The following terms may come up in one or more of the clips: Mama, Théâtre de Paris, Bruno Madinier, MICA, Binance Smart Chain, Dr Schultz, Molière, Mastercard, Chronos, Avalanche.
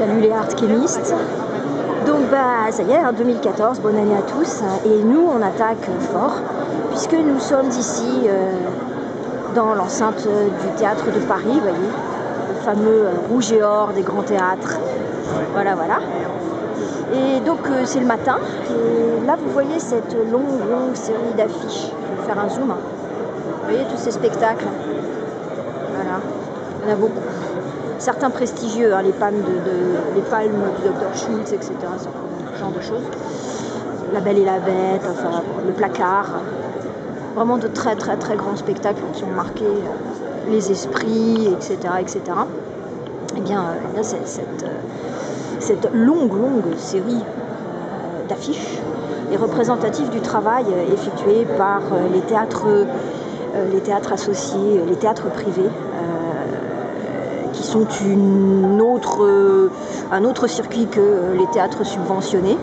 Salut les hardchémistes. Donc ça y est, 2014, bonne année à tous. Et nous on attaque fort, puisque nous sommes ici dans l'enceinte du Théâtre de Paris, vous voyez, le fameux rouge et or des grands théâtres. Voilà, voilà. Et donc c'est le matin, et là vous voyez cette longue série d'affiches. Je vais faire un zoom. Vous voyez tous ces spectacles. Voilà, il y en a beaucoup. Certains prestigieux, hein, les palmes du Dr Schultz, etc. Ce genre de choses. La Belle et la Bête, enfin, le placard. Vraiment de très grands spectacles qui ont marqué les esprits, etc. etc. Et bien, cette longue série d'affiches est représentative du travail effectué par les théâtres associés, les théâtres privés, qui sont un autre circuit que les théâtres subventionnés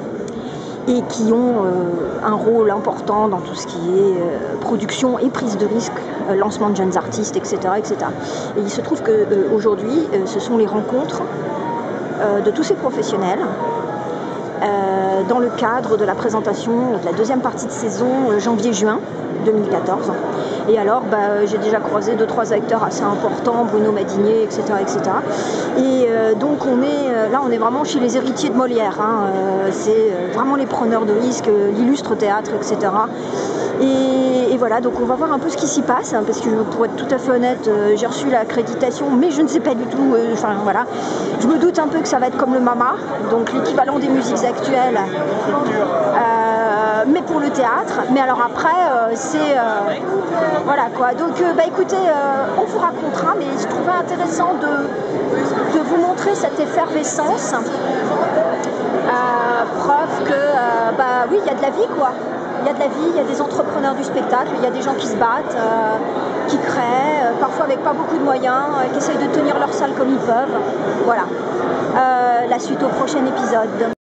et qui ont un rôle important dans tout ce qui est production et prise de risque, lancement de jeunes artistes, etc. etc. Et il se trouve qu'aujourd'hui, ce sont les rencontres de tous ces professionnels dans le cadre de la présentation de la deuxième partie de saison janvier-juin 2014. Et alors, j'ai déjà croisé 2-3 acteurs assez importants, Bruno Madinier, etc. etc. Et donc, on est vraiment chez les héritiers de Molière. Hein. C'est vraiment les preneurs de risques, l'illustre théâtre, etc. Et voilà, donc on va voir un peu ce qui s'y passe, hein, parce que pour être tout à fait honnête, j'ai reçu l'accréditation, mais je ne sais pas du tout, enfin voilà. Je me doute un peu que ça va être comme le Mama, donc l'équivalent des musiques actuelles. Mais pour le théâtre, mais alors après c'est voilà quoi. Donc écoutez, on vous racontera, mais je trouvais intéressant de vous montrer cette effervescence, preuve que oui, il y a de la vie quoi. Il y a de la vie, il y a des entrepreneurs du spectacle, il y a des gens qui se battent, qui créent, parfois avec pas beaucoup de moyens, qui essayent de tenir leur salle comme ils peuvent. Voilà. La suite au prochain épisode.